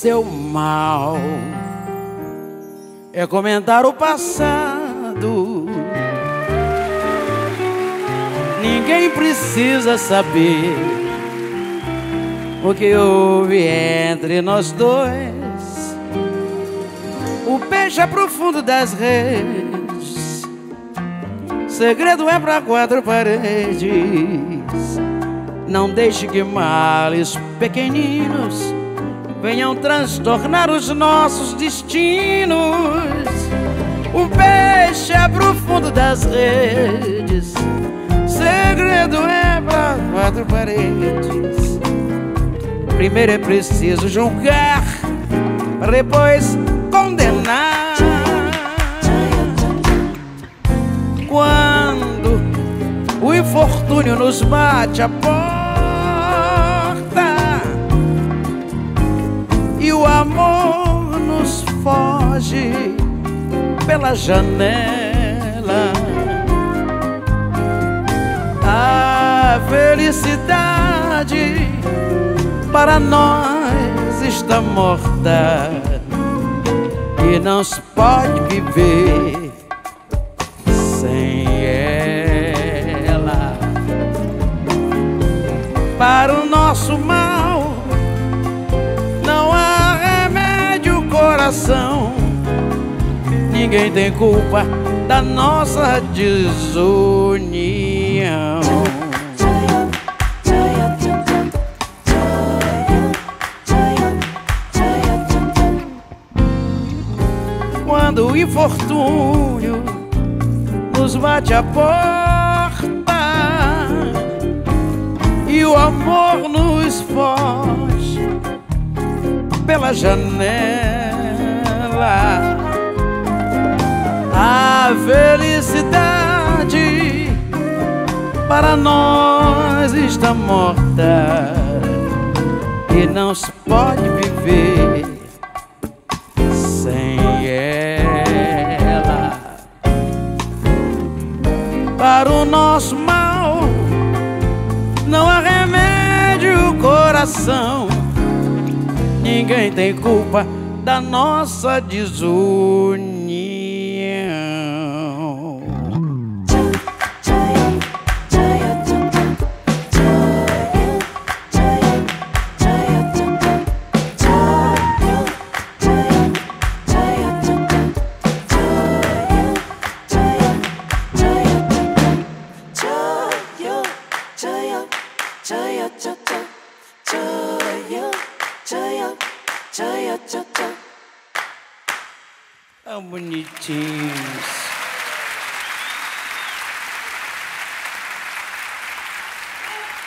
seu mal é comentar o passado. Ninguém precisa saber o que houve entre nós dois. O peixe é pro fundo das redes, segredo é pra quatro paredes. Não deixe que males pequeninos venham transtornar os nossos destinos. O peixe é pro fundo das redes, segredo é pra quatro paredes. Primeiro é preciso julgar, pra depois condenar. Quando o infortúnio nos bate a porta e o amor nos foge pela janela, a felicidade para nós está morta e não se pode viver sem ela. Para o nosso mal não há remédio, coração. Ninguém tem culpa da nossa desunião. Quando o infortúnio nos bate a porta e o amor nos foge pela janela, a felicidade para nós está morta e não se pode viver sem ela. Para o nosso mal não há remédio, coração. Ninguém tem culpa da nossa desunião. Tão bonitinhos.